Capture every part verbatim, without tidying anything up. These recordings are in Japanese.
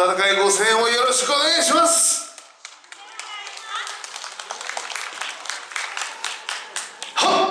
温かいご声援をよろしくお願いします。はっ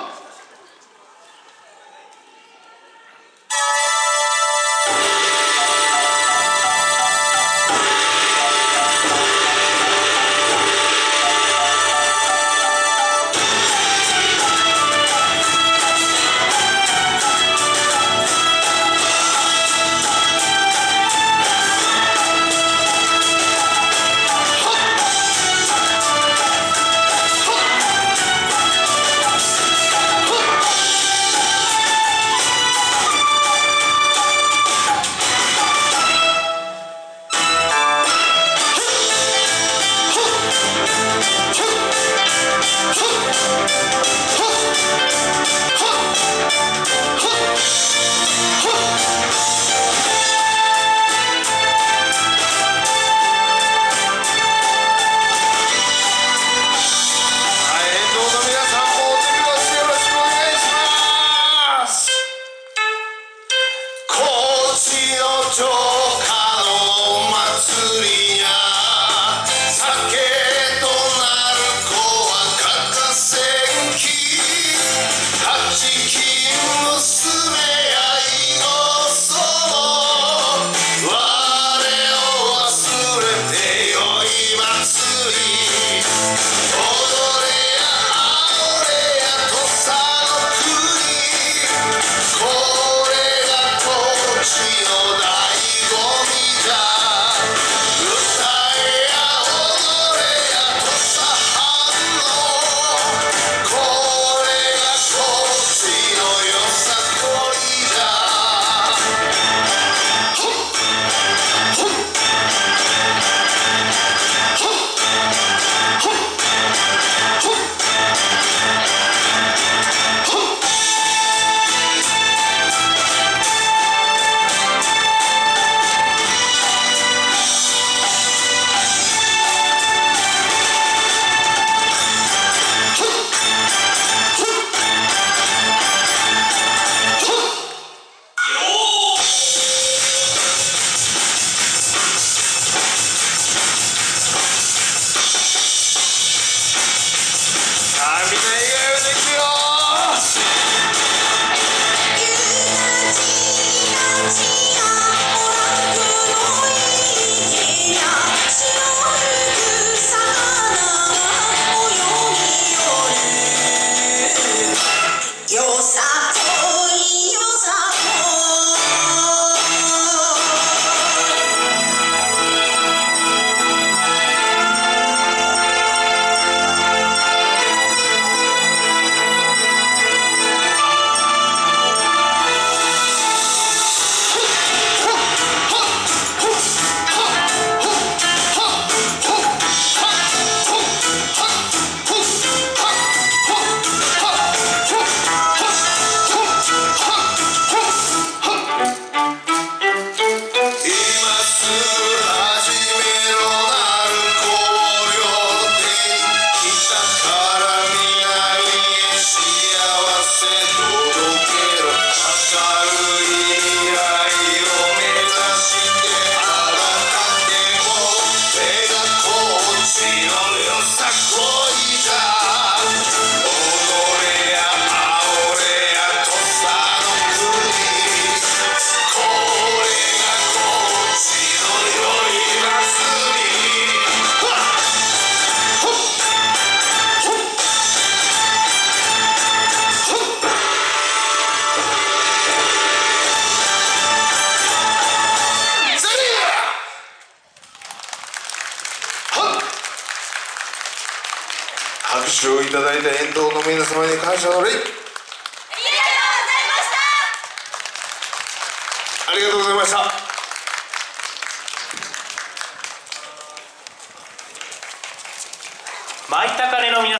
拍手をいただいた沿道の皆様に感謝の礼。ありがとうございました。ありがとうございました。舞高音の皆